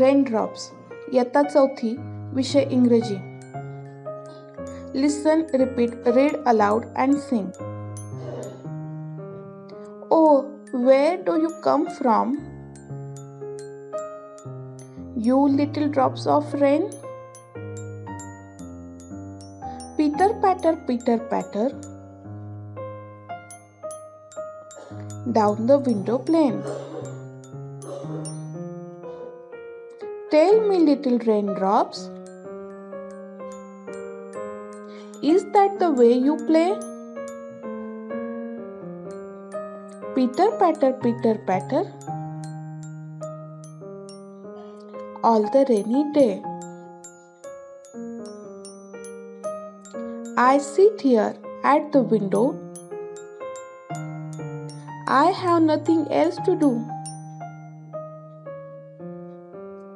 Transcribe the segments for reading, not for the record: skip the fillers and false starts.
Raindrops. इयत्ता चौथी, विषय इंग्रजी. Listen, repeat, read aloud and sing. Oh, where do you come from? You little drops of rain. Pitter patter, pitter patter. Down the window pane. Tell me, little raindrops, is that the way you play? Pitter patter, pitter patter, all the rainy day. I sit here at the window. I have nothing else to do.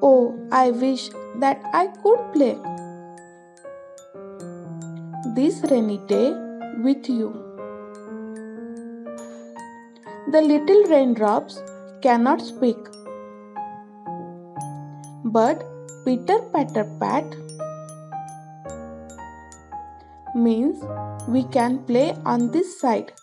Oh, I wish that I could play this rainy day with you. The little raindrops cannot speak, but pitter patter pat means we can play on this side.